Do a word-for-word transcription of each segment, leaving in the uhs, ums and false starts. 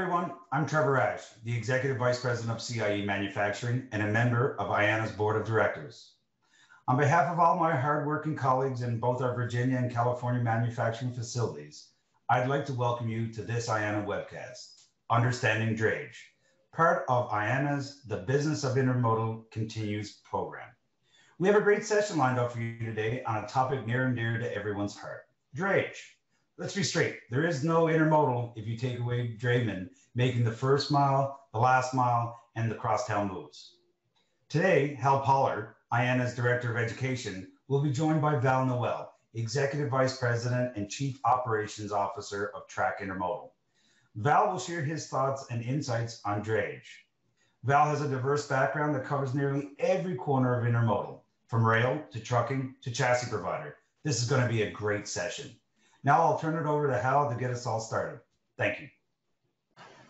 everyone. I'm Trevor Ash, the Executive Vice President of C I E Manufacturing and a member of I A N A's Board of Directors. On behalf of all my hardworking colleagues in both our Virginia and California manufacturing facilities, I'd like to welcome you to this I A N A webcast, Understanding Drayage, part of I A N A's The Business of Intermodal Continues program. We have a great session lined up for you today on a topic near and dear to everyone's heart, drayage. Let's be straight, there is no intermodal if you take away draymen making the first mile, the last mile, and the crosstown moves. Today, Hal Pollard, I A N A's Director of Education, will be joined by Val Noel, Executive Vice President and Chief Operations Officer of TRAC Intermodal. Val will share his thoughts and insights on drayage. Val has a diverse background that covers nearly every corner of intermodal, from rail to trucking to chassis provider. This is going to be a great session. Now I'll turn it over to Hal to get us all started. Thank you.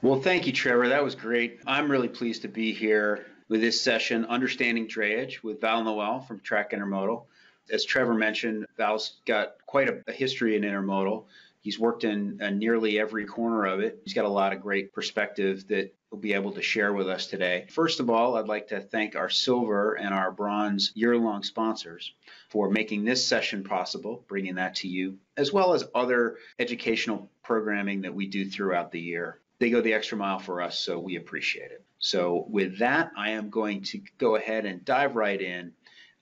Well, thank you, Trevor. That was great. I'm really pleased to be here with this session, Understanding Drayage, with Val Noel from TRAC Intermodal. As Trevor mentioned, Val's got quite a history in intermodal. He's worked in uh, nearly every corner of it. He's got a lot of great perspective that he'll be able to share with us today. First of all, I'd like to thank our silver and our bronze year-long sponsors for making this session possible, bringing that to you, as well as other educational programming that we do throughout the year. They go the extra mile for us, so we appreciate it. So with that, I am going to go ahead and dive right in.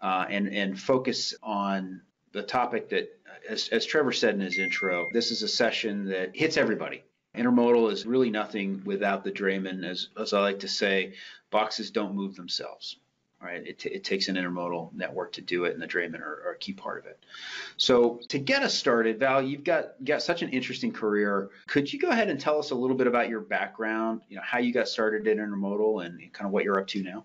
Uh, and, and focus on the topic that, as, as Trevor said in his intro, this is a session that hits everybody. Intermodal is really nothing without the drayman. As, as I like to say, boxes don't move themselves. Right? It, it takes an intermodal network to do it, and the draymen are, are a key part of it. So to get us started, Val, you've got, you got such an interesting career. Could you go ahead and tell us a little bit about your background, you know, how you got started in intermodal and kind of what you're up to now?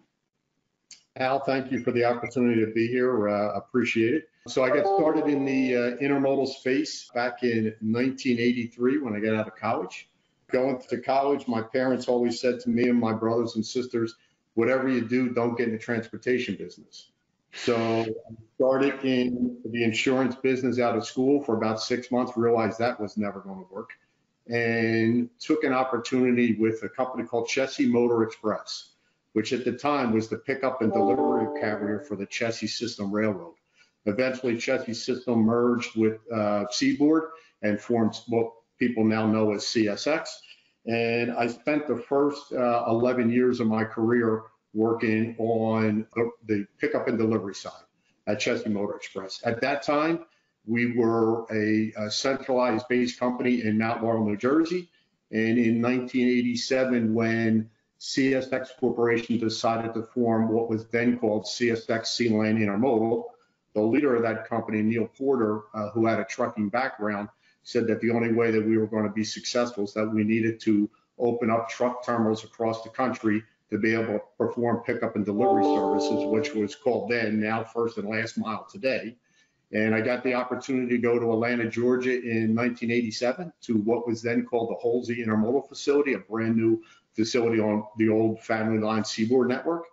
Hal, thank you for the opportunity to be here. Uh, appreciate it. So I got started in the uh, intermodal space back in nineteen eighty-three when I got out of college. Going to college, my parents always said to me and my brothers and sisters, whatever you do, don't get in the transportation business. So I started in the insurance business out of school for about six months, realized that was never going to work, and took an opportunity with a company called Chessie Motor Express, which at the time was the pickup and delivery carrier for the Chessie System Railroad. Eventually, Chessie System merged with uh, Seaboard and formed what people now know as C S X. And I spent the first uh, eleven years of my career working on the, the pickup and delivery side at Chessie Motor Express. At that time, we were a, a centralized based company in Mount Laurel, New Jersey. And in nineteen eighty-seven, when C S X Corporation decided to form what was then called C S X Sea-Land Intermodal, the leader of that company, Neil Porter, uh, who had a trucking background, said that the only way that we were going to be successful is that we needed to open up truck terminals across the country to be able to perform pickup and delivery services, which was called then, now first and last mile today. And I got the opportunity to go to Atlanta, Georgia in nineteen eighty-seven to what was then called the Holsey Intermodal Facility, a brand new facility on the old Family Line Seaboard Network,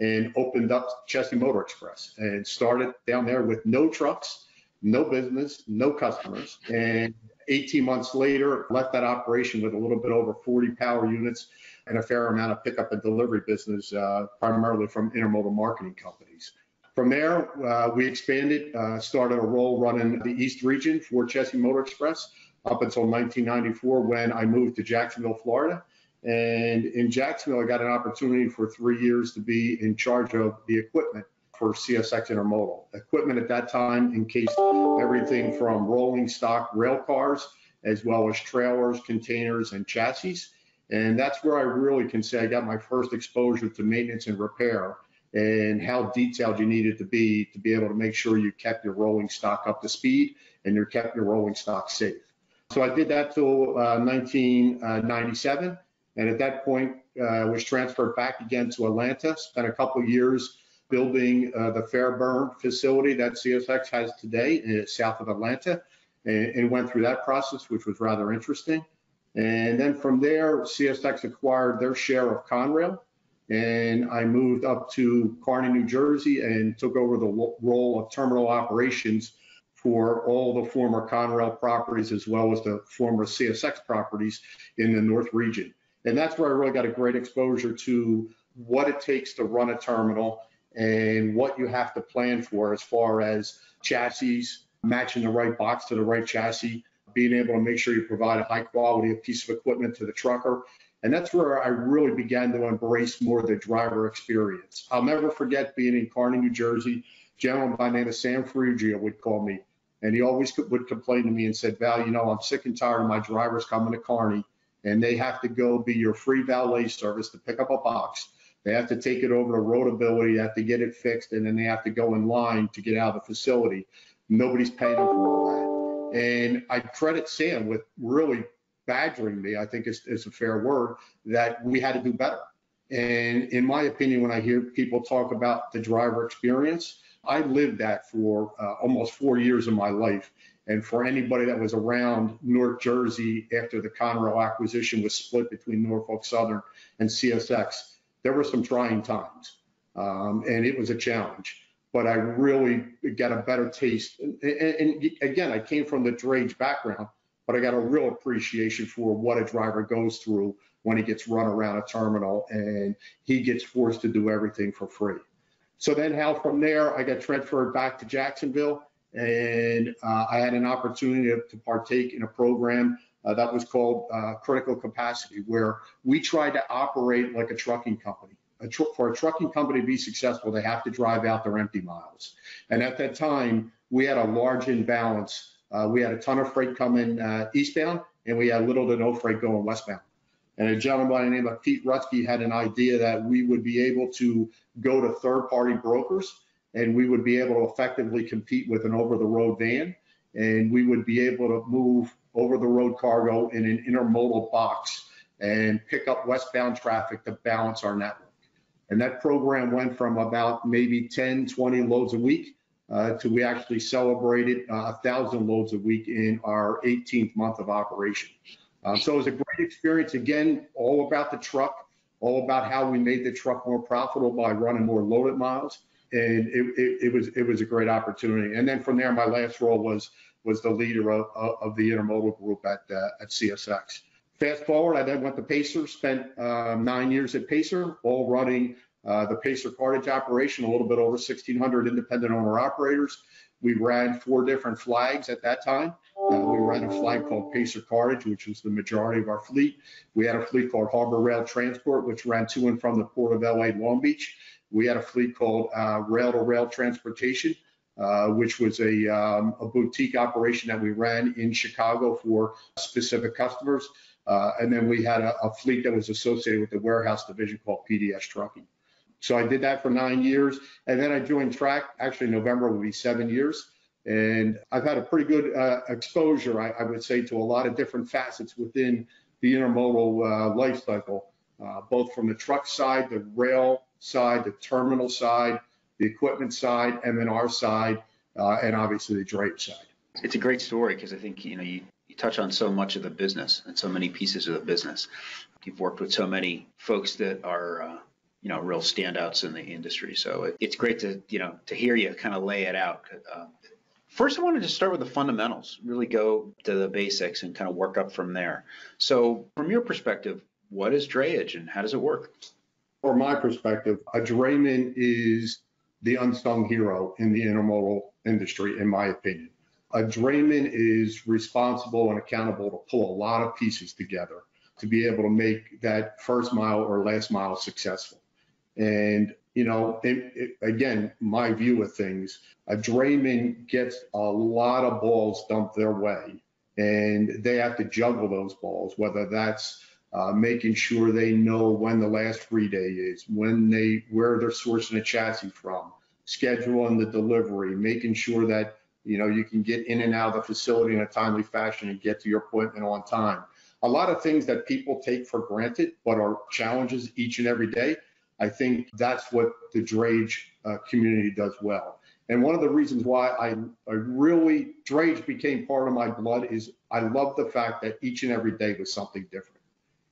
and opened up Chessie Motor Express and started down there with no trucks, no business, no customers. And eighteen months later, left that operation with a little bit over forty power units and a fair amount of pickup and delivery business, uh, primarily from intermodal marketing companies. From there, uh, we expanded, uh, started a role running the East region for Chessie Motor Express up until nineteen ninety-four when I moved to Jacksonville, Florida. And in Jacksonville, I got an opportunity for three years to be in charge of the equipment for C S X Intermodal. Equipment at that time encased everything from rolling stock rail cars, as well as trailers, containers, and chassis. And that's where I really can say I got my first exposure to maintenance and repair and how detailed you needed to be to be able to make sure you kept your rolling stock up to speed and you kept your rolling stock safe. So I did that till uh, nineteen ninety-seven. And at that point, I uh, was transferred back again to Atlanta, spent a couple of years building uh, the Fairburn facility that C S X has today uh, south of Atlanta, and, and went through that process, which was rather interesting. And then from there, C S X acquired their share of Conrail, and I moved up to Kearney, New Jersey, and took over the role of terminal operations for all the former Conrail properties, as well as the former C S X properties in the North region. And that's where I really got a great exposure to what it takes to run a terminal and what you have to plan for as far as chassis, matching the right box to the right chassis, being able to make sure you provide a high quality a piece of equipment to the trucker. And that's where I really began to embrace more the driver experience. I'll never forget being in Kearney, New Jersey. A gentleman by the name of Sam Fregia would call me, and he always could, would complain to me and said, "Val, you know, I'm sick and tired of my drivers coming to Kearney, and they have to go be your free valet service to pick up a box. They have to take it over to Roadability, they have to get it fixed, and then they have to go in line to get out of the facility. Nobody's paying them for all that." And I credit Sam with really badgering me, I think is, is a fair word, that we had to do better. And in my opinion, when I hear people talk about the driver experience, I lived that for uh, almost four years of my life. And for anybody that was around North Jersey after the Conrail acquisition was split between Norfolk Southern and C S X, there were some trying times, um, and it was a challenge. But I really got a better taste. And, and, and again, I came from the drayage background, but I got a real appreciation for what a driver goes through when he gets run around a terminal and he gets forced to do everything for free. So then, Hal, from there, I got transferred back to Jacksonville, and uh, I had an opportunity to, to partake in a program uh, that was called uh, Critical Capacity, where we tried to operate like a trucking company. A tr for a trucking company to be successful, they have to drive out their empty miles. And at that time, we had a large imbalance. Uh, we had a ton of freight coming uh, eastbound, and we had little to no freight going westbound. And a gentleman by the name of Pete Rutsky had an idea that we would be able to go to third-party brokers, and we would be able to effectively compete with an over-the-road van, and we would be able to move over-the-road cargo in an intermodal box and pick up westbound traffic to balance our network. And that program went from about maybe ten, twenty loads a week Uh, to we actually celebrated uh, one thousand loads a week in our eighteenth month of operation. Uh, so it was a great experience, again, all about the truck, all about how we made the truck more profitable by running more loaded miles. And it, it, it, was, it was a great opportunity. And then from there, my last role was, was the leader of, of the intermodal group at, uh, at C S X. Fast forward, I then went to Pacer, spent uh, nine years at Pacer, all running Uh, the Pacer Cartage operation, a little bit over sixteen hundred independent owner-operators. We ran four different flags at that time. Uh, we ran a flag called Pacer Cartage, which was the majority of our fleet. We had a fleet called Harbor Rail Transport, which ran to and from the port of L A Long Beach. We had a fleet called uh, Rail to Rail Transportation, uh, which was a, um, a boutique operation that we ran in Chicago for specific customers. Uh, and then we had a, a fleet that was associated with the warehouse division called P D S Trucking. So I did that for nine years, and then I joined TRAC. Actually, November will be seven years, and I've had a pretty good uh, exposure, I, I would say, to a lot of different facets within the intermodal uh, life cycle, uh, both from the truck side, the rail side, the terminal side, the equipment side, M and R side, uh, and obviously the drayage side. It's a great story because I think you know you, you touch on so much of the business and so many pieces of the business. You've worked with so many folks that are Uh, you know, real standouts in the industry. So it, it's great to, you know, to hear you kind of lay it out. Uh, first, I wanted to start with the fundamentals, really go to the basics and kind of work up from there. So from your perspective, what is drayage and how does it work? From my perspective, a drayman is the unsung hero in the intermodal industry, in my opinion. A drayman is responsible and accountable to pull a lot of pieces together to be able to make that first mile or last mile successful. And, you know, it, it, again, my view of things, a drayman gets a lot of balls dumped their way, and they have to juggle those balls, whether that's uh, making sure they know when the last free day is, when they, where they're sourcing a chassis from, scheduling the delivery, making sure that, you know, you can get in and out of the facility in a timely fashion and get to your appointment on time. A lot of things that people take for granted, but are challenges each and every day. I think that's what the drayage uh, community does well. And one of the reasons why I, I really, drayage became part of my blood is I love the fact that each and every day was something different.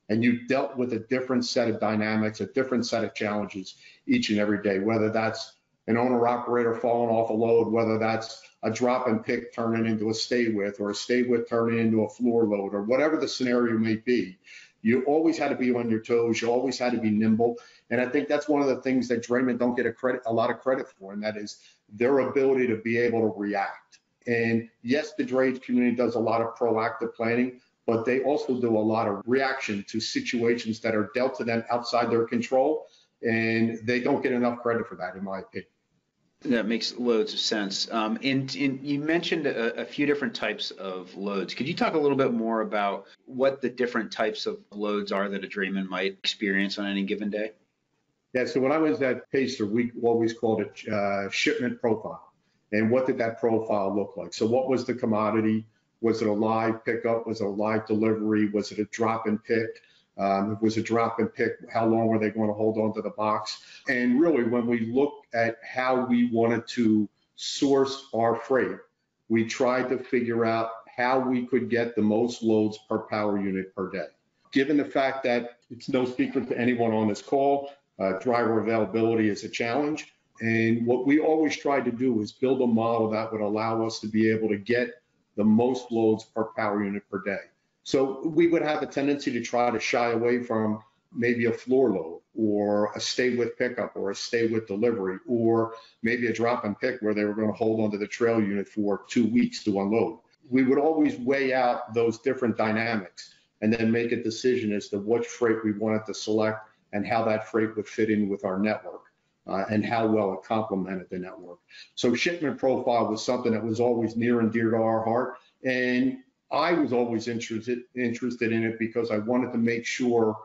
And you dealt with a different set of dynamics, a different set of challenges each and every day, whether that's an owner-operator falling off a load, whether that's a drop and pick turning into a stay with, or a stay with turning into a floor load, or whatever the scenario may be. You always had to be on your toes. You always had to be nimble. And I think that's one of the things that Draymond don't get a credit, a lot of credit for, and that is their ability to be able to react. And yes, the drayage community does a lot of proactive planning, but they also do a lot of reaction to situations that are dealt to them outside their control, and they don't get enough credit for that, in my opinion. That makes loads of sense. Um, and, and you mentioned a, a few different types of loads. Could you talk a little bit more about what the different types of loads are that a drayman might experience on any given day? Yeah, so when I was at Pacer, we always called it uh, shipment profile. And what did that profile look like? So what was the commodity? Was it a live pickup? Was it a live delivery? Was it a drop and pick? Um, was a drop and pick, how long were they going to hold on to the box? And really, when we looked at how we wanted to source our freight, we tried to figure out how we could get the most loads per power unit per day. Given the fact that it's no secret to anyone on this call, uh, driver availability is a challenge. And what we always tried to do is build a model that would allow us to be able to get the most loads per power unit per day. So we would have a tendency to try to shy away from maybe a floor load or a stay with pickup or a stay with delivery or maybe a drop and pick where they were going to hold onto the trail unit for two weeks to unload. We would always weigh out those different dynamics and then make a decision as to what freight we wanted to select and how that freight would fit in with our network uh, and how well it complemented the network. So shipment profile was something that was always near and dear to our heart, and I was always interested interested in it because I wanted to make sure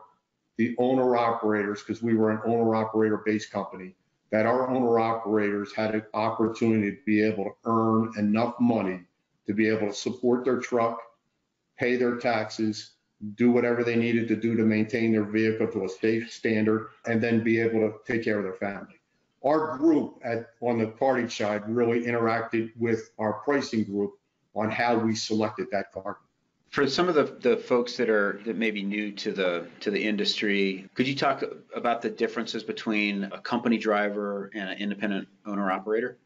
the owner operators, because we were an owner operator based company, that our owner operators had an opportunity to be able to earn enough money to be able to support their truck, pay their taxes, do whatever they needed to do to maintain their vehicle to a safe standard, and then be able to take care of their family. Our group at, on the cartage side really interacted with our pricing group on how we selected that cargo. For some of the, the folks that are that may be new to the to the industry, could you talk about the differences between a company driver and an independent owner operator?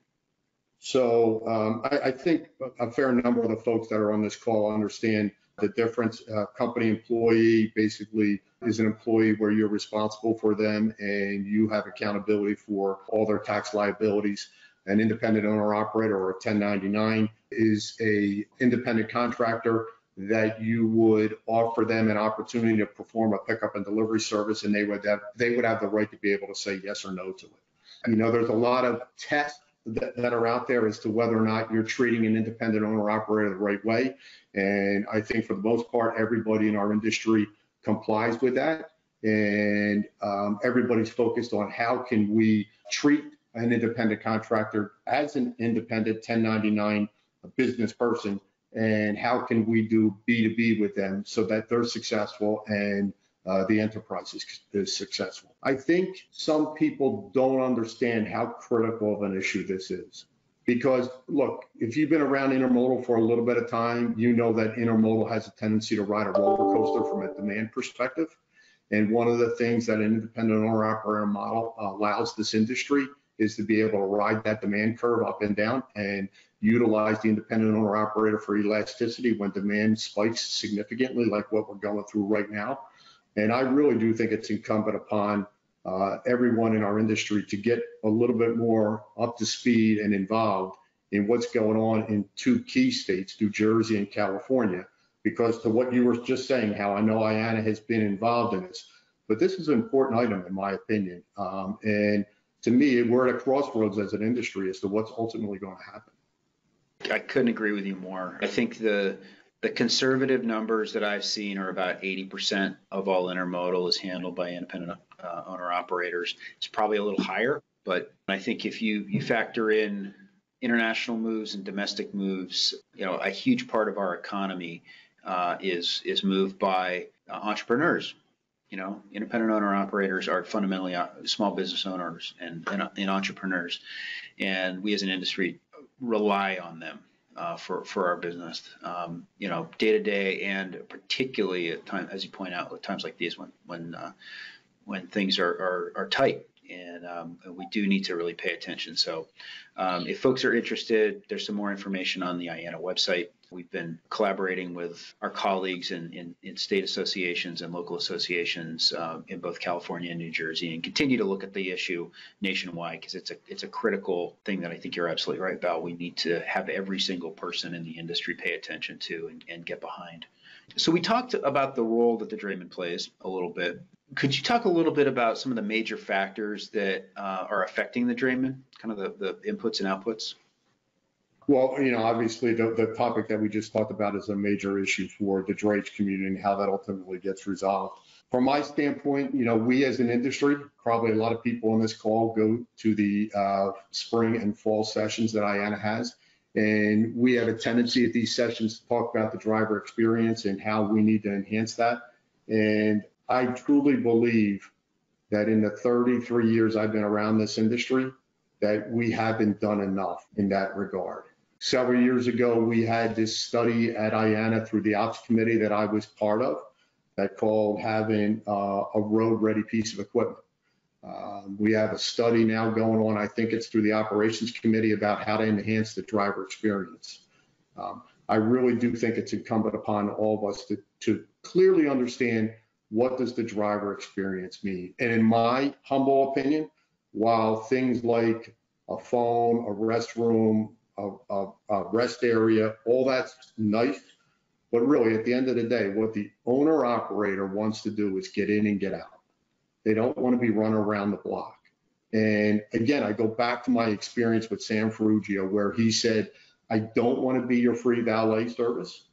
So um, I, I think a fair number of the folks that are on this call understand the difference. A company employee basically is an employee where you're responsible for them and you have accountability for all their tax liabilities. An independent owner operator or a ten ninety-nine is a independent contractor that you would offer them an opportunity to perform a pickup and delivery service, and they would have, they would have the right to be able to say yes or no to it. You know, there's a lot of tests that, that are out there as to whether or not you're treating an independent owner operator the right way. And I think for the most part, everybody in our industry complies with that. And um, everybody's focused on how can we treat an independent contractor as an independent ten ninety-nine business person, and how can we do B to B with them so that they're successful and uh, the enterprise is, is successful. I think some people don't understand how critical of an issue this is, because look, if you've been around intermodal for a little bit of time, you know that intermodal has a tendency to ride a roller coaster from a demand perspective. And one of the things that an independent owner operator model allows this industry is to be able to ride that demand curve up and down and utilize the independent owner operator for elasticity when demand spikes significantly, like what we're going through right now. And I really do think it's incumbent upon uh, everyone in our industry to get a little bit more up to speed and involved in what's going on in two key states, New Jersey and California, because to what you were just saying, how I know I A N A has been involved in this, but this is an important item in my opinion. Um, and to me, we're at a crossroads as an industry as to what's ultimately going to happen. I couldn't agree with you more. I think the the conservative numbers that I've seen are about eighty percent of all intermodal is handled by independent uh, owner operators. It's probably a little higher, but I think if you, you factor in international moves and domestic moves, you know, a huge part of our economy uh, is, is moved by uh, entrepreneurs. You know, independent owner operators are fundamentally small business owners and, and, and entrepreneurs, and we as an industry rely on them uh, for for our business. Um, you know, day to day, and particularly at times, as you point out, at times like these when when uh, when things are, are are tight and, um, and we do need to really pay attention. So um, if folks are interested, there's some more information on the I A N A website. We've been collaborating with our colleagues in, in, in state associations and local associations um, in both California and New Jersey, and continue to look at the issue nationwide, because it's a, it's a critical thing that I think you're absolutely right about. We need to have every single person in the industry pay attention to and, and get behind. So we talked about the role that the drayman plays a little bit. Could you talk a little bit about some of the major factors that uh, are affecting the drayman, kind of the, the inputs and outputs? Well, you know, obviously the, the topic that we just talked about is a major issue for the drayage community and how that ultimately gets resolved. From my standpoint, you know, we as an industry, probably a lot of people on this call go to the uh, spring and fall sessions that I A N A has. And we have a tendency at these sessions to talk about the driver experience and how we need to enhance that. And I truly believe that in the thirty-three years I've been around this industry, that we haven't done enough in that regard. Several years ago, we had this study at I A N A through the Ops Committee that I was part of that called having uh, a road-ready piece of equipment. Um, we have a study now going on, I think it's through the Operations Committee, about how to enhance the driver experience. Um, I really do think it's incumbent upon all of us to, to clearly understand what does the driver experience mean. And in my humble opinion, while things like a phone, a restroom, a, a, a rest area, all that's nice, but really at the end of the day, what the owner operator wants to do is get in and get out. They don't want to be run around the block. And again, I go back to my experience with Sam Fregia, where he said, I don't want to be your free valet service.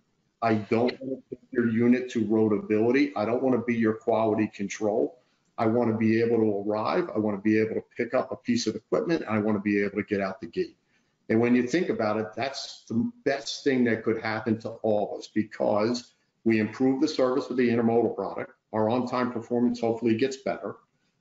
I don't want to take your unit to roadability. I don't want to be your quality control. I want to be able to arrive. I want to be able to pick up a piece of equipment. And I want to be able to get out the gate. And when you think about it, that's the best thing that could happen to all of us, because we improve the service with the intermodal product. Our on-time performance hopefully gets better.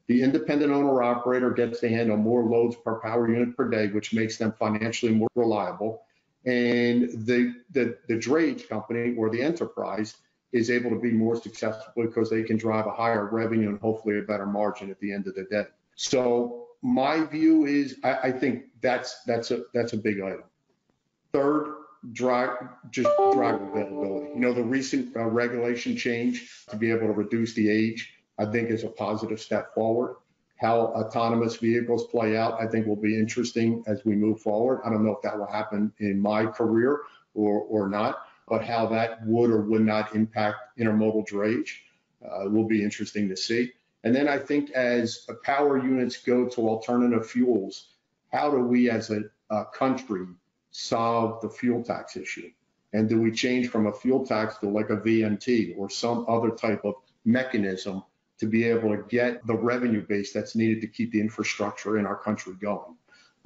The independent owner-operator gets to handle more loads per power unit per day, which makes them financially more reliable. And the, the, the drayage company or the enterprise is able to be more successful because they can drive a higher revenue and hopefully a better margin at the end of the day. So my view is, I, I think that's, that's, a, that's a big item. Third, drive just driver availability. You know, the recent uh, regulation change to be able to reduce the age, I think, is a positive step forward. How autonomous vehicles play out, I think, will be interesting as we move forward. I don't know if that will happen in my career or or not, but how that would or would not impact intermodal drayage uh, will be interesting to see. And then I think as power units go to alternative fuels, how do we as a, a country solve the fuel tax issue? And do we change from a fuel tax to like a V M T or some other type of mechanism to be able to get the revenue base that's needed to keep the infrastructure in our country going?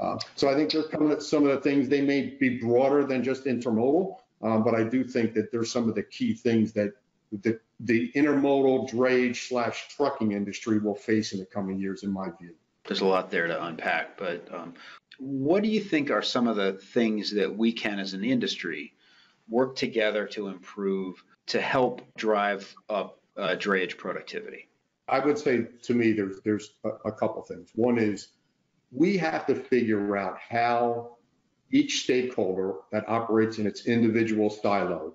Uh, so I think they're coming at some of the things. They may be broader than just intermodal, uh, but I do think that there's some of the key things that the, the intermodal drayage slash trucking industry will face in the coming years, in my view. There's a lot there to unpack, but um... what do you think are some of the things that we can, as an industry, work together to improve to help drive up uh, drayage productivity? I would say, to me, there's, there's a, a couple things. One is we have to figure out how each stakeholder that operates in its individual silo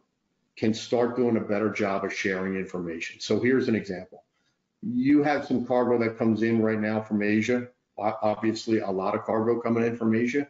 can start doing a better job of sharing information. So here's an example. You have some cargo that comes in right now from Asia. Obviously, a lot of cargo coming in from Asia.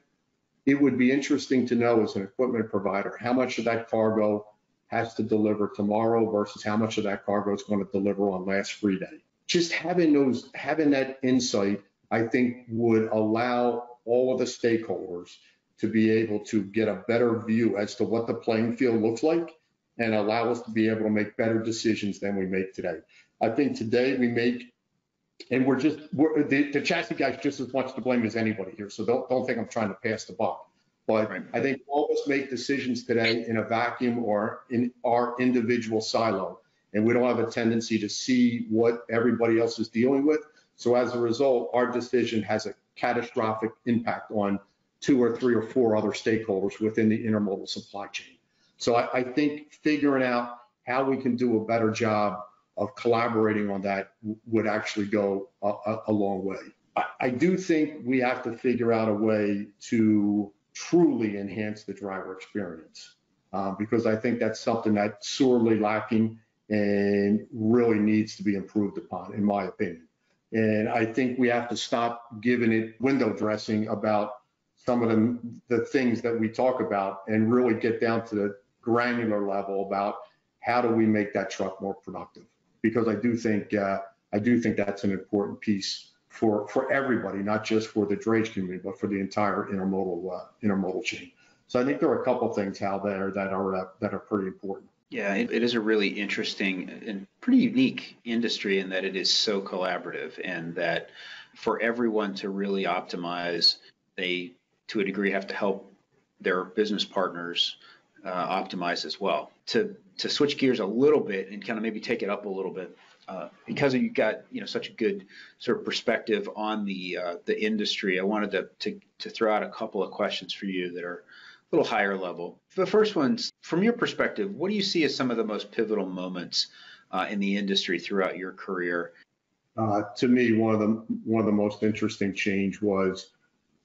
It would be interesting to know, as an equipment provider, how much of that cargo has to deliver tomorrow versus how much of that cargo is going to deliver on last free day. Just having those, having that insight, I think, would allow all of the stakeholders to be able to get a better view as to what the playing field looks like and allow us to be able to make better decisions than we make today. I think today we make And we're just, we're, the, the chassis guys just as much to blame as anybody here. So don't, don't think I'm trying to pass the buck. But right. I think all of us make decisions today in a vacuum or in our individual silo. And we don't have a tendency to see what everybody else is dealing with. So as a result, our decision has a catastrophic impact on two or three or four other stakeholders within the intermodal supply chain. So I, I think figuring out how we can do a better job of collaborating on that would actually go a, a, a long way. I, I do think we have to figure out a way to truly enhance the driver experience, uh, because I think that's something that's sorely lacking and really needs to be improved upon, in my opinion. And I think we have to stop giving it window dressing about some of the, the things that we talk about and really get down to the granular level about how do we make that truck more productive? Because I do think uh, I do think that's an important piece for, for everybody, not just for the drayage community, but for the entire intermodal uh, intermodal chain. So I think there are a couple of things, Hal, there that are uh, that are pretty important. Yeah, it, it is a really interesting and pretty unique industry in that it is so collaborative, and that for everyone to really optimize, they to a degree have to help their business partners uh, optimize as well. To to switch gears a little bit and kind of maybe take it up a little bit, uh, because you got you know such a good sort of perspective on the uh, the industry, I wanted to, to to throw out a couple of questions for you that are a little higher level. The first one's, from your perspective, what do you see as some of the most pivotal moments uh, in the industry throughout your career? Uh, to me, one of the one of the most interesting change was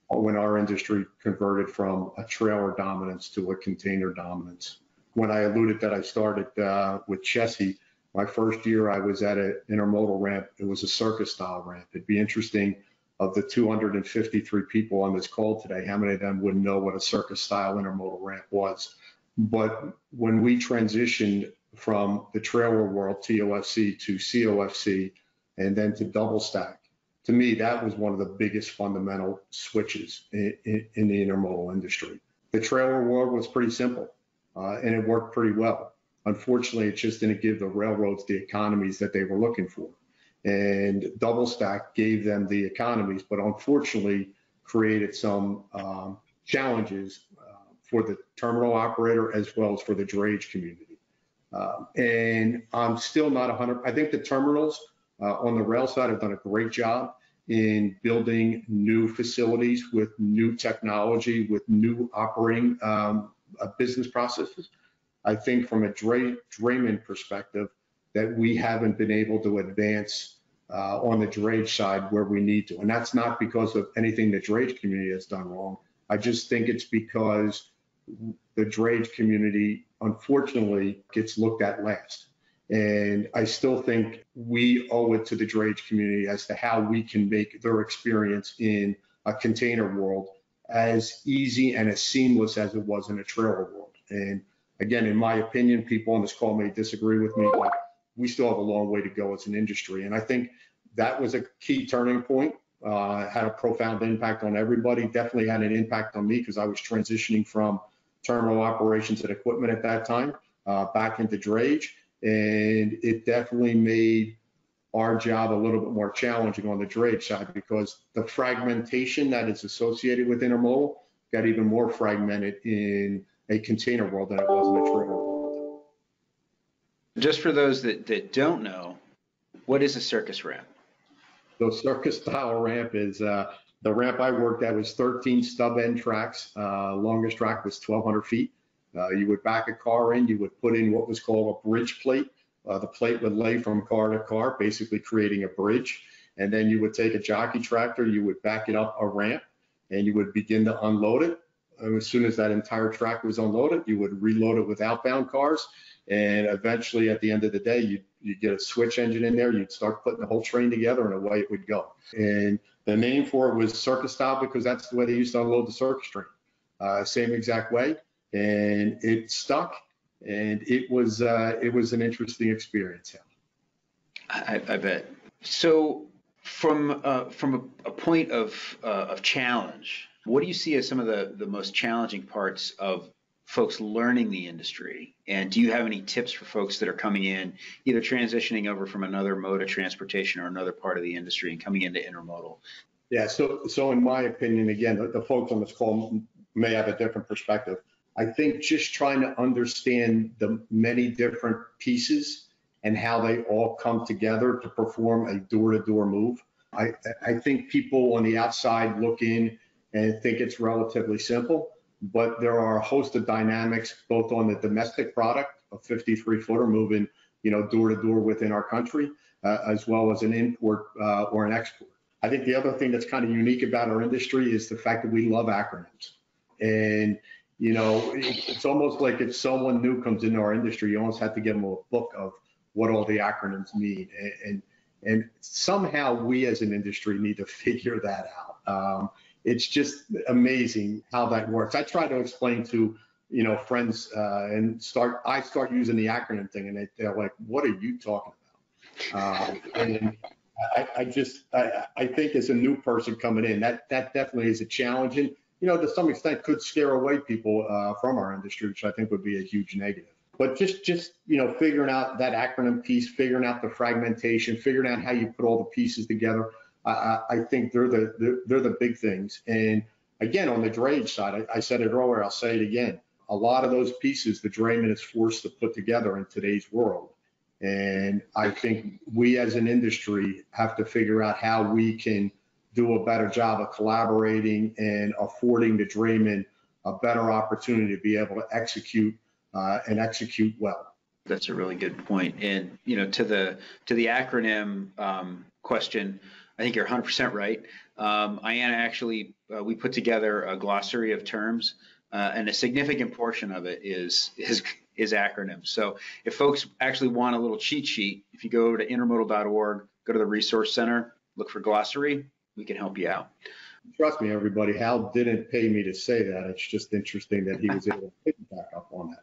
when our industry converted from a trailer dominance to a container dominance. When I alluded that I started uh, with Chessie, my first year I was at an intermodal ramp. It was a circus-style ramp. It'd be interesting, of the two hundred fifty-three people on this call today, how many of them would know what a circus-style intermodal ramp was? But when we transitioned from the trailer world, T O F C, to C O F C, and then to Double Stack, to me, that was one of the biggest fundamental switches in, in, in the intermodal industry. The trailer world was pretty simple, uh, and it worked pretty well. Unfortunately, it just didn't give the railroads the economies that they were looking for. And Double Stack gave them the economies, but unfortunately created some um, challenges uh, for the terminal operator as well as for the drayage community. Uh, and I'm still not one hundred percent. I think the terminals uh, on the rail side have done a great job in building new facilities with new technology, with new operating um, uh, business processes. I think from a dray, drayman perspective, that we haven't been able to advance uh, on the drayage side where we need to. And that's not because of anything the drayage community has done wrong. I just think it's because the drayage community, unfortunately, gets looked at last. And I still think we owe it to the drayage community as to how we can make their experience in a container world as easy and as seamless as it was in a trailer world. And again, in my opinion, people on this call may disagree with me, but we still have a long way to go as an industry. And I think that was a key turning point. Uh, had a profound impact on everybody. Definitely had an impact on me because I was transitioning from terminal operations and equipment at that time uh, back into drayage. And it definitely made our job a little bit more challenging on the drayage side because the fragmentation that is associated with intermodal got even more fragmented in a container world than it was in a trailer world. Just for those that, that don't know, what is a circus ramp? The circus-style ramp is uh, the ramp I worked at was thirteen stub-end tracks. Uh, longest track was twelve hundred feet. Uh, you would back a car in. You would put in what was called a bridge plate. Uh, the plate would lay from car to car, basically creating a bridge. And then you would take a jockey tractor. You would back it up a ramp, and you would begin to unload it. And as soon as that entire track was unloaded, you would reload it with outbound cars. And eventually, at the end of the day, you'd, you'd get a switch engine in there. You'd start putting the whole train together, and away it would go. And the name for it was circus style because that's the way they used to unload the circus train, uh, same exact way. And it stuck, and it was uh, it was an interesting experience. I, I bet. So, from uh, from a, a point of uh, of challenge, what do you see as some of the the most challenging parts of folks learning the industry? And do you have any tips for folks that are coming in, either transitioning over from another mode of transportation or another part of the industry and coming into intermodal? Yeah, so so in my opinion, again, the, the folks on this call may have a different perspective. I think just trying to understand the many different pieces and how they all come together to perform a door-to-door move. I, I think people on the outside look in and think it's relatively simple, but there are a host of dynamics, both on the domestic product, a fifty-three footer moving, you know, door to door within our country, uh, as well as an import uh, or an export. I think the other thing that's kind of unique about our industry is the fact that we love acronyms. And, you know, it's almost like if someone new comes into our industry, you almost have to give them a book of what all the acronyms mean. And, and, and somehow we as an industry need to figure that out. Um, it's just amazing how that works. I try to explain to, you know, friends uh, and start, I start using the acronym thing and they, they're like, what are you talking about? Um, and I, I just, I, I think as a new person coming in, that, that definitely is a challenge. And, you know, to some extent could scare away people uh, from our industry, which I think would be a huge negative. But just, just, you know, figuring out that acronym piece, figuring out the fragmentation, figuring out how you put all the pieces together, I, I think they're the, they're, they're the big things. And again, on the drayage side, I, I said it earlier, I'll say it again. A lot of those pieces, the drayman is forced to put together in today's world. And I think we as an industry have to figure out how we can do a better job of collaborating and affording the drayman a better opportunity to be able to execute uh, and execute well. That's a really good point. And, you know, to the, to the acronym um, question, I think you're one hundred percent right. Um, I A N A actually, uh, we put together a glossary of terms, uh, and a significant portion of it is, is, is acronyms. So if folks actually want a little cheat sheet, if you go over to intermodal dot org, go to the Resource Center, look for glossary, we can help you out. Trust me, everybody, Hal didn't pay me to say that. It's just interesting that he was able to pick back up on that.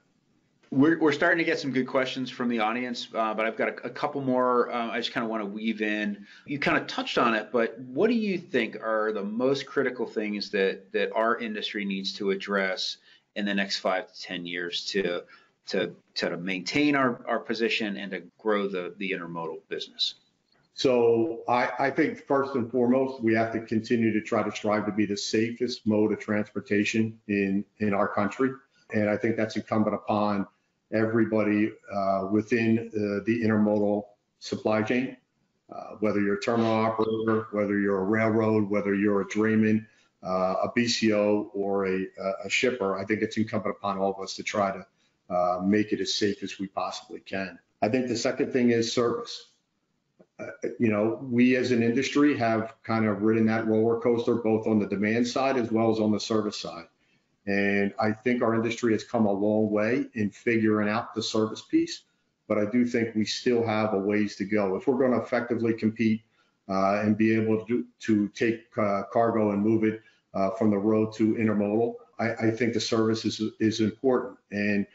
We're, we're starting to get some good questions from the audience, uh, but I've got a, a couple more. Uh, I just kind of want to weave in. You kind of touched on it, but what do you think are the most critical things that that our industry needs to address in the next five to ten years to to to maintain our our position and to grow the the intermodal business? So I, I think first and foremost, we have to continue to try to strive to be the safest mode of transportation in in our country, and I think that's incumbent upon everybody uh, within uh, the intermodal supply chain, uh, whether you're a terminal operator, whether you're a railroad, whether you're a drayman, uh, a B C O, or a, a shipper. I think it's incumbent upon all of us to try to uh, make it as safe as we possibly can. I think the second thing is service. Uh, you know, we as an industry have kind of ridden that roller coaster, both on the demand side as well as on the service side. And I think our industry has come a long way in figuring out the service piece, but I do think we still have a ways to go. If we're going to effectively compete uh, and be able to, do, to take uh, cargo and move it uh, from the road to intermodal, I, I think the service is, is important. And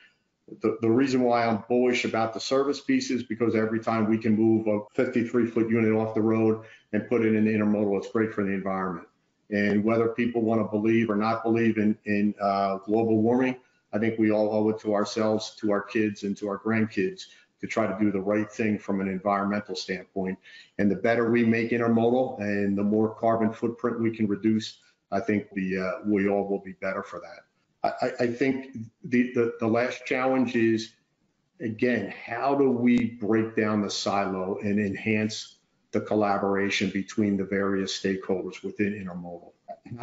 the, the reason why I'm bullish about the service piece is because every time we can move a fifty-three foot unit off the road and put it in the intermodal, it's great for the environment. And whether people want to believe or not believe in, in uh, global warming, I think we all owe it to ourselves, to our kids, and to our grandkids to try to do the right thing from an environmental standpoint. And the better we make intermodal and the more carbon footprint we can reduce, I think the, uh, we all will be better for that. I, I think the, the, the last challenge is, again, how do we break down the silo and enhance the collaboration between the various stakeholders within intermodal?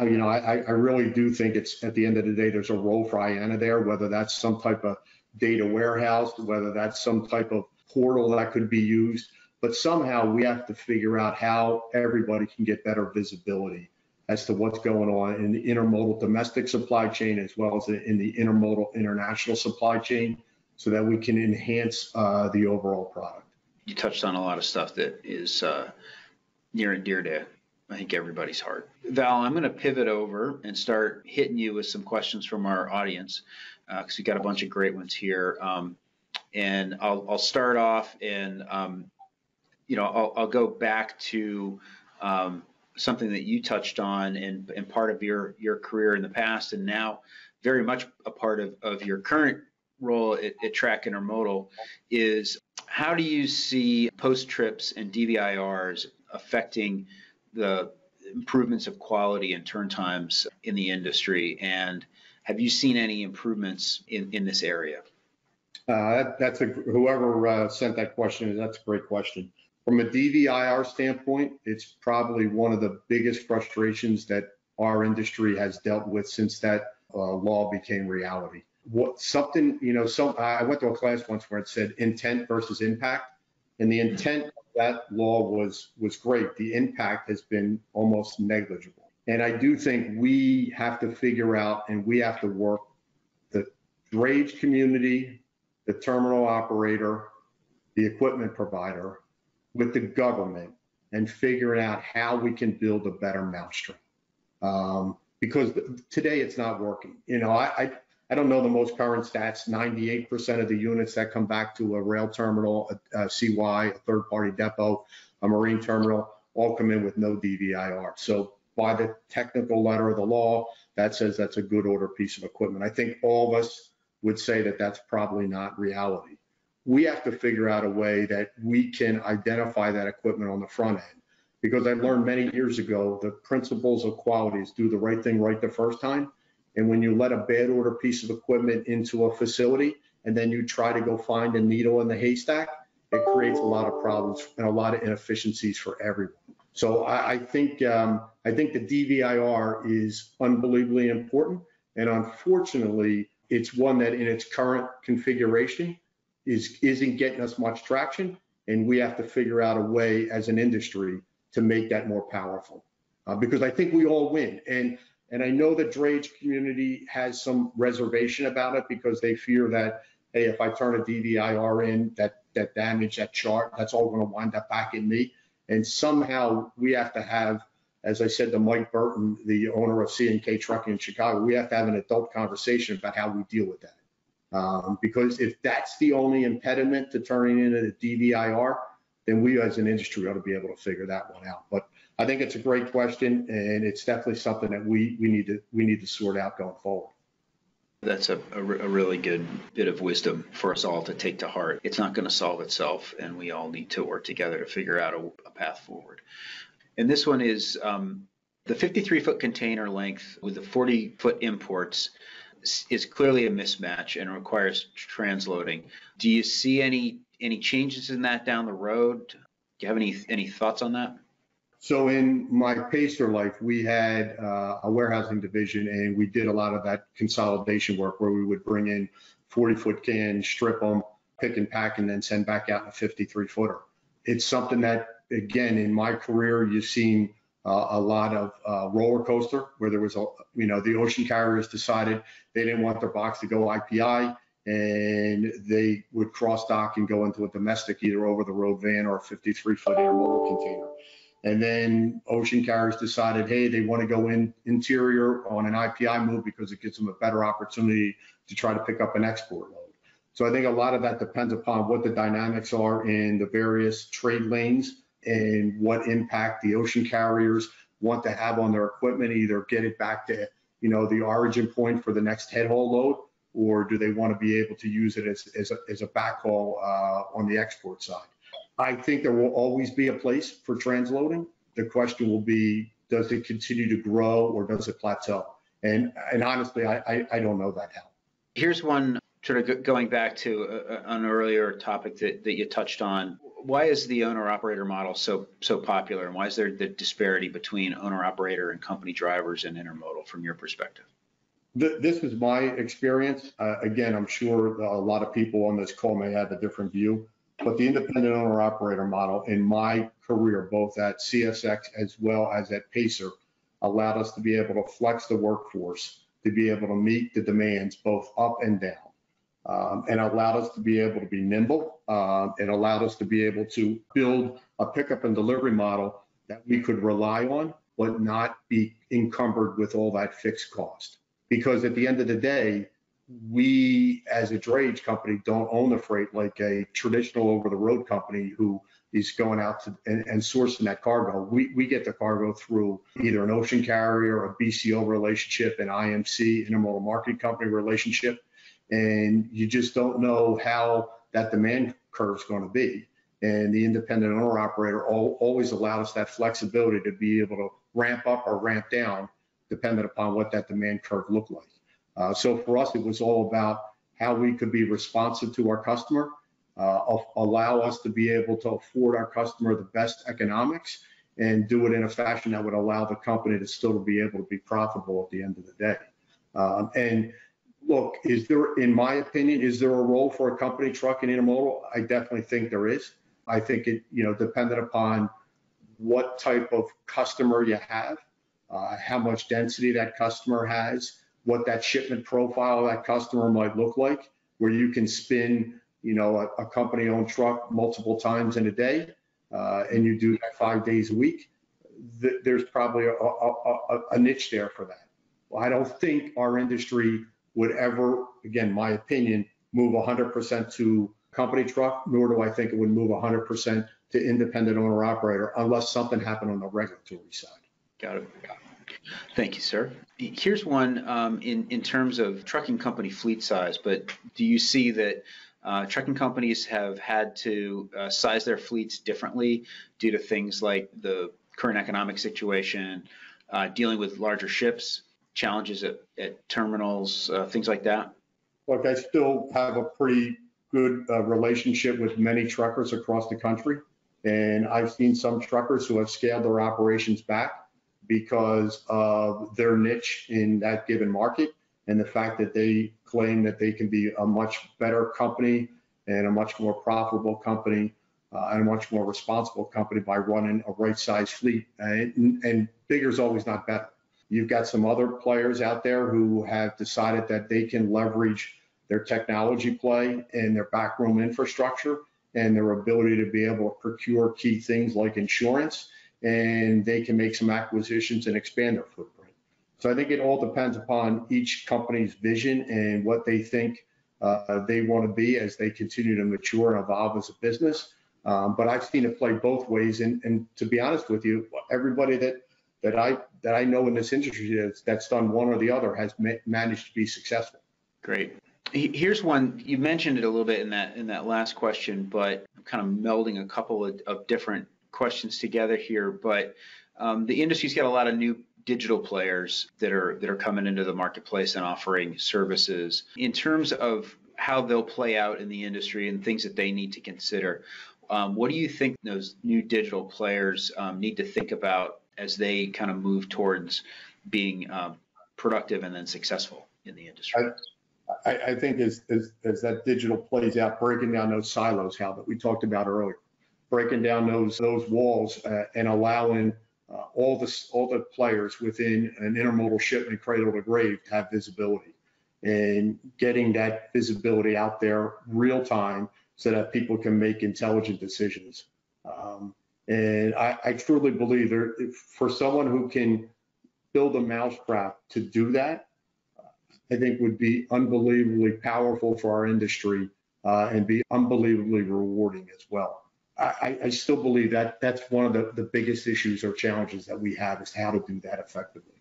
You know, I, I really do think it's, at the end of the day, there's a role for I A N A there, whether that's some type of data warehouse, whether that's some type of portal that could be used, but somehow we have to figure out how everybody can get better visibility as to what's going on in the intermodal domestic supply chain, as well as in the intermodal international supply chain, so that we can enhance uh, the overall product. You touched on a lot of stuff that is uh, near and dear to, I think, everybody's heart. Val, I'm going to pivot over and start hitting you with some questions from our audience, because uh, we got a bunch of great ones here. Um, and I'll, I'll start off, and um, you know, I'll, I'll go back to um, something that you touched on, and, and part of your your career in the past, and now very much a part of, of your current role at, at Track Intermodal is. How do you see post trips and D V I Rs affecting the improvements of quality and turn times in the industry? And have you seen any improvements in, in this area? Uh, that, that's a, whoever uh, sent that question, that's a great question. From a D V I R standpoint, it's probably one of the biggest frustrations that our industry has dealt with since that uh, law became reality. What something, you know, some I went to a class once where it said intent versus impact, And the intent of that law was, was great. The impact has been almost negligible. And I do think we have to figure out, and we have to work, the drayage community, the terminal operator, the equipment provider, with the government, and figuring out how we can build a better mousetrap. Um, because today it's not working. You know, I, I, I don't know the most current stats. ninety-eight percent of the units that come back to a rail terminal, a, a C Y, a third-party depot, a marine terminal, all come in with no D V I R. So by the technical letter of the law, that says that's a good order piece of equipment. I think all of us would say that that's probably not reality. We have to figure out a way that we can identify that equipment on the front end. Because I learned many years ago, the principles of quality is do the right thing right the first time. And when you let a bad order piece of equipment into a facility, and then you try to go find a needle in the haystack, it creates a lot of problems and a lot of inefficiencies for everyone. So I, I think um, I think the D V I R is unbelievably important. And unfortunately, it's one that in its current configuration is, isn't getting us much traction, and we have to figure out a way as an industry to make that more powerful, uh, because I think we all win. And and I know the drayage community has some reservation about it because they fear that, hey, if I turn a D V I R in, that, that damage, that chart, that's all gonna wind up back in me. And somehow we have to have, as I said to Mike Burton, the owner of C and K Trucking in Chicago, we have to have an adult conversation about how we deal with that. Um, because if that's the only impediment to turning in a D V I R, then we as an industry ought to be able to figure that one out. But I think it's a great question, and it's definitely something that we, we need to we need to sort out going forward. That's a, a, re a really good bit of wisdom for us all to take to heart. It's not going to solve itself, and we all need to work together to figure out a, a path forward. And this one is um, the fifty-three foot container length with the forty foot imports is clearly a mismatch and requires transloading. Do you see any any changes in that down the road? Do you have any any thoughts on that? So in my Pacer life, we had uh, a warehousing division, and we did a lot of that consolidation work where we would bring in forty foot cans, strip them, pick and pack, and then send back out in a fifty-three footer. It's something that, again, in my career, you've seen Uh, a lot of uh, roller coaster where there was, a, you know, the ocean carriers decided they didn't want their box to go I P I, and they would cross dock and go into a domestic, either over the road van or a fifty-three foot intermodal container. And then ocean carriers decided, hey, they want to go in interior on an I P I move because it gives them a better opportunity to try to pick up an export load. So I think a lot of that depends upon what the dynamics are in the various trade lanes and what impact the ocean carriers want to have on their equipment, either get it back to, you know, the origin point for the next head haul load, or do they want to be able to use it as, as, a, as a backhaul uh, on the export side. I think there will always be a place for transloading. The question will be, does it continue to grow or does it plateau? And, and honestly, I, I, I don't know that how. Here's one sort of going back to a, an earlier topic that, that you touched on. Why is the owner-operator model so so popular, and why is there the disparity between owner-operator and company drivers in intermodal from your perspective? The, this is my experience. Uh, again, I'm sure a lot of people on this call may have a different view, but the independent owner-operator model in my career, both at C S X as well as at Pacer, allowed us to be able to flex the workforce, to be able to meet the demands both up and down. Um, and allowed us to be able to be nimble. Uh, it allowed us to be able to build a pickup and delivery model that we could rely on, but not be encumbered with all that fixed cost. Because at the end of the day, we as a drayage company don't own the freight like a traditional over-the-road company who is going out to, and, and sourcing that cargo. We, we get the cargo through either an ocean carrier, a B C O relationship, an I M C, Intermodal Marketing Company relationship. And you just don't know how that demand curve is going to be. And the independent owner operator always allowed us that flexibility to be able to ramp up or ramp down, dependent upon what that demand curve looked like. Uh, so for us, it was all about how we could be responsive to our customer, uh, allow us to be able to afford our customer the best economics, and do it in a fashion that would allow the company to still be able to be profitable at the end of the day. Um, and Look, is there, in my opinion, is there a role for a company truck in intermodal? I definitely think there is. I think it, you know, depended upon what type of customer you have, uh, how much density that customer has, what that shipment profile of that customer might look like, where you can spin, you know, a, a company-owned truck multiple times in a day, uh, and you do that five days a week. Th there's probably a, a, a, a niche there for that. Well, I don't think our industry would ever, again, my opinion, move one hundred percent to company truck, nor do I think it would move one hundred percent to independent owner-operator unless something happened on the regulatory side. Got it. Got it. Thank you, sir. Here's one um, in, in terms of trucking company fleet size, but do you see that uh, trucking companies have had to uh, size their fleets differently due to things like the current economic situation, uh, dealing with larger ships, challenges at, at terminals, uh, things like that? Look, I still have a pretty good uh, relationship with many truckers across the country, and I've seen some truckers who have scaled their operations back because of their niche in that given market and the fact that they claim that they can be a much better company and a much more profitable company uh, and a much more responsible company by running a right-sized fleet. And, and bigger is always not better. You've got some other players out there who have decided that they can leverage their technology play and their backroom infrastructure and their ability to be able to procure key things like insurance, and they can make some acquisitions and expand their footprint. So I think it all depends upon each company's vision and what they think uh, they want to be as they continue to mature and evolve as a business. Um, but I've seen it play both ways. And, and to be honest with you, everybody that, that, I, that I know in this industry that's, that's done one or the other has ma managed to be successful. Great. Here's one, you mentioned it a little bit in that, in that last question, but I'm kind of melding a couple of, of different questions together here, but um, the industry's got a lot of new digital players that are that are coming into the marketplace and offering services. In terms of how they'll play out in the industry and things that they need to consider, um, what do you think those new digital players um, need to think about as they kind of move towards being um, productive and then successful in the industry? I, I think as, as, as that digital plays out, breaking down those silos, Hal, that we talked about earlier, breaking down those those walls uh, and allowing uh, all this all the players within an intermodal shipment cradle to grave to have visibility, and getting that visibility out there real time so that people can make intelligent decisions. Um, and I, I truly believe there, for someone who can build a mousetrap to do that, I think would be unbelievably powerful for our industry uh, and be unbelievably rewarding as well. I, I still believe that that's one of the, the biggest issues or challenges that we have is how to do that effectively.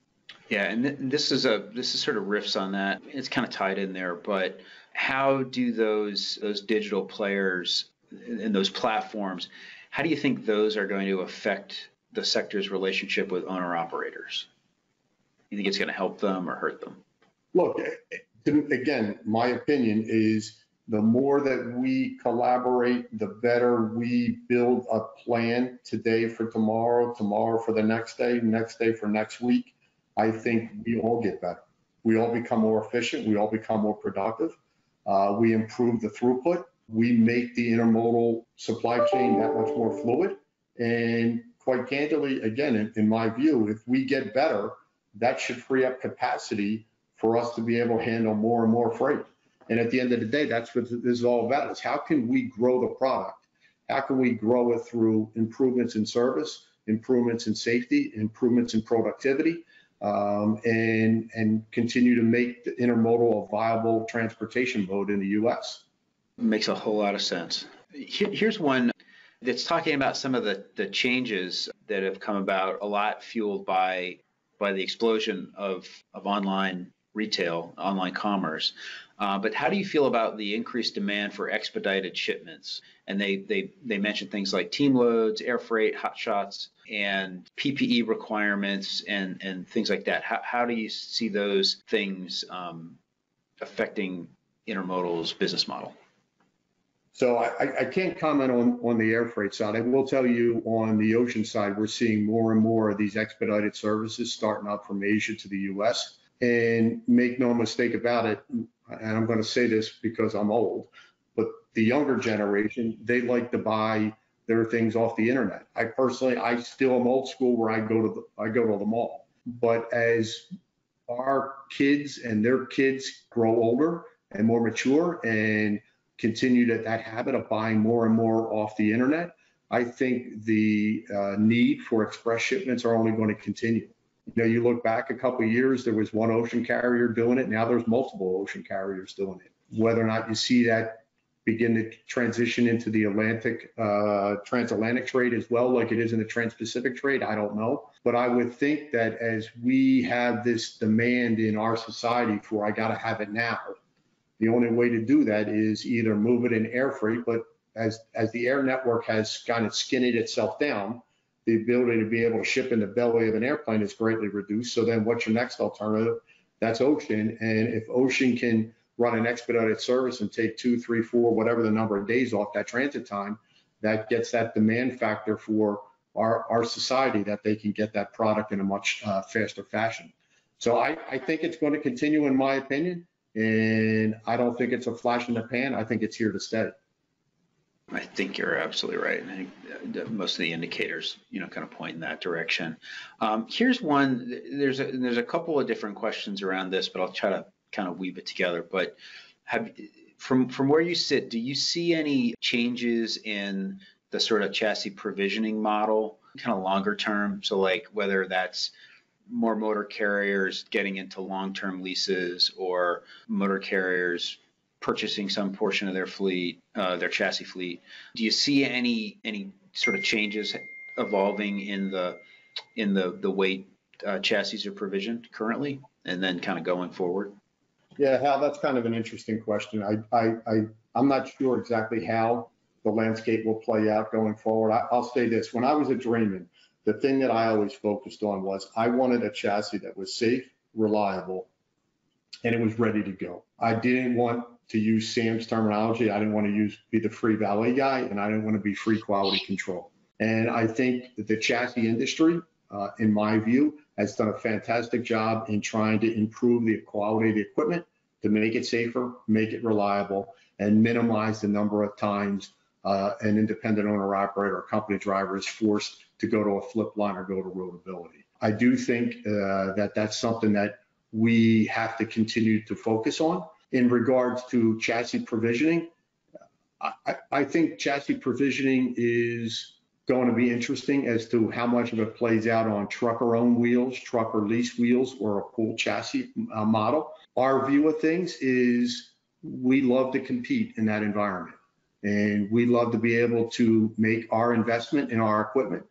Yeah, and th this is a this is sort of riffs on that. It's kind of tied in there, but how do those those digital players and those platforms, how do you think those are going to affect the sector's relationship with owner operators? You think it's going to help them or hurt them? Look, again, my opinion is, the more that we collaborate, the better we build a plan today for tomorrow, tomorrow for the next day, next day for next week. I think we all get better. We all become more efficient. We all become more productive. Uh, we improve the throughput. We make the intermodal supply chain that much more fluid. And quite candidly, again, in, in my view, if we get better, that should free up capacity for us to be able to handle more and more freight. And at the end of the day, that's what this is all about, is how can we grow the product? How can we grow it through improvements in service, improvements in safety, improvements in productivity, um, and, and continue to make the intermodal a viable transportation mode in the U S? Makes a whole lot of sense. Here, here's one that's talking about some of the, the changes that have come about, a lot fueled by, by the explosion of, of online retail, online commerce. Uh, but how do you feel about the increased demand for expedited shipments? And they they they mentioned things like team loads, air freight, hot shots, and P P E requirements, and and things like that. How how do you see those things um, affecting intermodal's business model? So I, I can't comment on on the air freight side. I will tell you on the ocean side, we're seeing more and more of these expedited services starting up from Asia to the U S And make no mistake about it, and I'm going to say this because I'm old, but the younger generation, they like to buy There are things off the internet. I personally, I still am old school where I go to the, I go to the mall. But as our kids and their kids grow older and more mature and continue to, that habit of buying more and more off the internet, I think the uh, need for express shipments are only going to continue. You know, you look back a couple of years, there was one ocean carrier doing it. Now there's multiple ocean carriers doing it. Whether or not you see that begin to transition into the Atlantic, uh, transatlantic trade as well, like it is in the trans-Pacific trade, I don't know. But I would think that as we have this demand in our society for, I got to have it now, the only way to do that is either move it in air freight, but as, as the air network has kind of skinned itself down, the ability to be able to ship in the belly of an airplane is greatly reduced. So then what's your next alternative? That's ocean. And if ocean can run an expedited service and take two, three, four, whatever the number of days off that transit time, that gets that demand factor for our, our society that they can get that product in a much uh, faster fashion. So I, I think it's going to continue, in my opinion, and I don't think it's a flash in the pan. I think it's here to stay. I think you're absolutely right, and I think most of the indicators, you know, kind of point in that direction. Um, here's one. There's a, there's a couple of different questions around this, but I'll try to kind of weave it together. But have, from from where you sit, do you see any changes in the sort of chassis provisioning model, kind of longer term? So like whether that's more motor carriers getting into long-term leases or motor carriers purchasing some portion of their fleet, uh, their chassis fleet. Do you see any any sort of changes evolving in the in the the way uh, chassis are provisioned currently, and then kind of going forward? Yeah, Hal, that's kind of an interesting question. I I, I I'm not sure exactly how the landscape will play out going forward. I, I'll say this: when I was at Dreamin', the thing that I always focused on was I wanted a chassis that was safe, reliable, and it was ready to go. I didn't want to use Sam's terminology, I didn't want to use be the free valet guy, and I didn't want to be free quality control. And I think that the chassis industry, uh, in my view, has done a fantastic job in trying to improve the quality of the equipment to make it safer, make it reliable, and minimize the number of times uh, an independent owner-operator or company driver is forced to go to a flip line or go to roadability. I do think uh, that that's something that we have to continue to focus on. In regards to chassis provisioning, I, I think chassis provisioning is going to be interesting as to how much of it plays out on trucker-owned wheels, trucker-lease wheels, or a pool chassis uh, model. Our view of things is we love to compete in that environment, and we love to be able to make our investment in our equipment,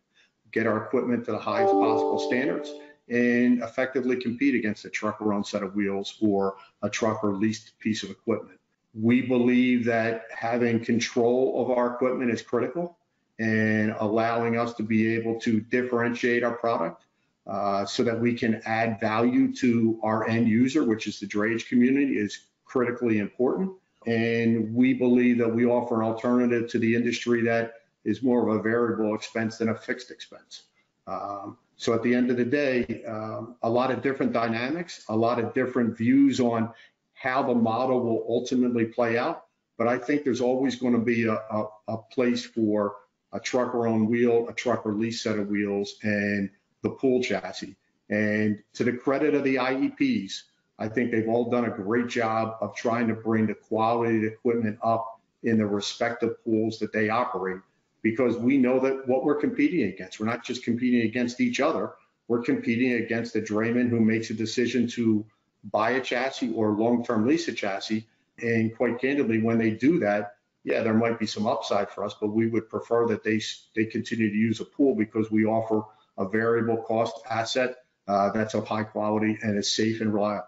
get our equipment to the highest possible standards, and effectively compete against a trucker-owned set of wheels or a trucker-leased piece of equipment. We believe that having control of our equipment is critical and allowing us to be able to differentiate our product uh, so that we can add value to our end user, which is the drayage community, is critically important. And we believe that we offer an alternative to the industry that is more of a variable expense than a fixed expense. Um, So at the end of the day, um, a lot of different dynamics, a lot of different views on how the model will ultimately play out. But I think there's always going to be a, a, a place for a trucker-owned wheel, a trucker-lease set of wheels, and the pool chassis. And to the credit of the I E Ps, I think they've all done a great job of trying to bring the quality of the equipment up in the respective pools that they operate, because we know that what we're competing against, we're not just competing against each other, we're competing against a drayman who makes a decision to buy a chassis or long-term lease a chassis. And quite candidly, when they do that, yeah, there might be some upside for us, but we would prefer that they, they continue to use a pool because we offer a variable cost asset uh, that's of high quality and is safe and reliable.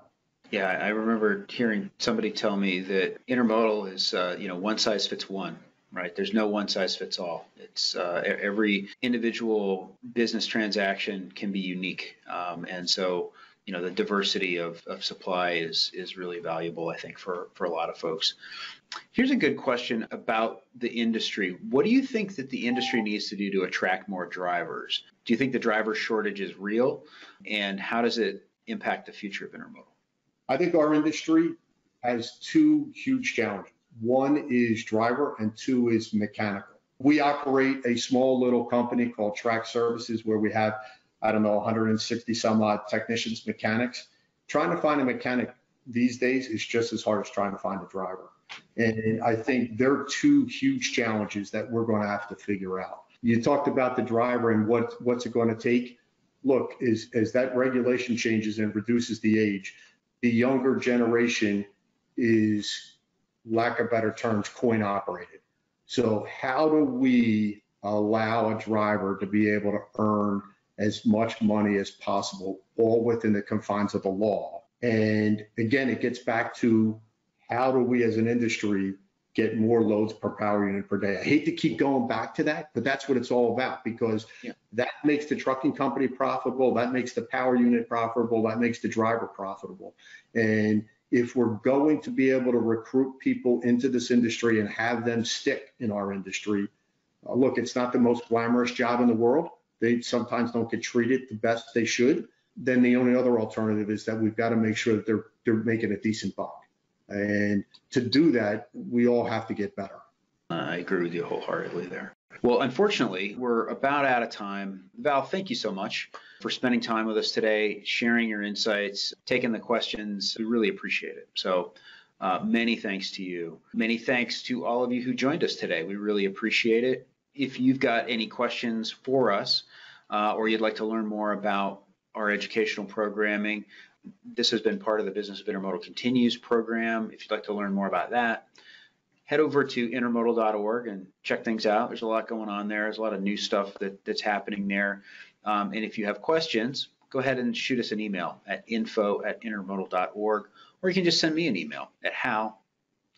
Yeah, I remember hearing somebody tell me that intermodal is, uh, you know, one size fits one. Right? There's no one size fits all. It's uh, every individual business transaction can be unique. Um, and so, you know, the diversity of, of supply is, is really valuable, I think, for, for a lot of folks. Here's a good question about the industry. What do you think that the industry needs to do to attract more drivers? Do you think the driver shortage is real? And how does it impact the future of intermodal? I think our industry has two huge challenges. One is driver and two is mechanical. we operate a small little company called Track Services where we have, I don't know, one hundred sixty some odd technicians, mechanics. Trying to find a mechanic these days is just as hard as trying to find a driver. And I think there are two huge challenges that we're going to have to figure out. You talked about the driver and what, what's it going to take. Look, as, as that regulation changes and reduces the age, the younger generation is, lack of better terms, coin operated. So how do we allow a driver to be able to earn as much money as possible, all within the confines of the law? And again, it gets back to how do we as an industry get more loads per power unit per day? I hate to keep going back to that, but that's what it's all about, because yeah. that makes the trucking company profitable, that makes the power unit profitable, that makes the driver profitable. And if we're going to be able to recruit people into this industry and have them stick in our industry, uh, look, it's not the most glamorous job in the world. They sometimes don't get treated the best they should. Then the only other alternative is that we've got to make sure that they're, they're making a decent buck. And to do that, we all have to get better. I agree with you wholeheartedly there. Well, unfortunately, we're about out of time. Val, thank you so much for spending time with us today, sharing your insights, taking the questions. We really appreciate it. So uh, many thanks to you. Many thanks to all of you who joined us today. We really appreciate it. If you've got any questions for us uh, or you'd like to learn more about our educational programming, this has been part of the Business of Intermodal Continues program. If you'd like to learn more about that, head over to intermodal dot org and check things out. There's a lot going on there. There's a lot of new stuff that, that's happening there. Um, and if you have questions, go ahead and shoot us an email at info at intermodal dot org, or you can just send me an email at hal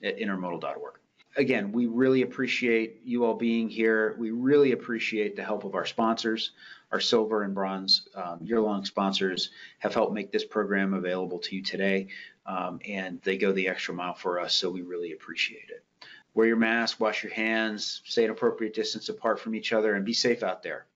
at intermodal dot org. Again, we really appreciate you all being here. We really appreciate the help of our sponsors. Our silver and bronze um, year-long sponsors have helped make this program available to you today, um, and they go the extra mile for us, so we really appreciate it. Wear your mask, wash your hands, stay an appropriate distance apart from each other, and be safe out there.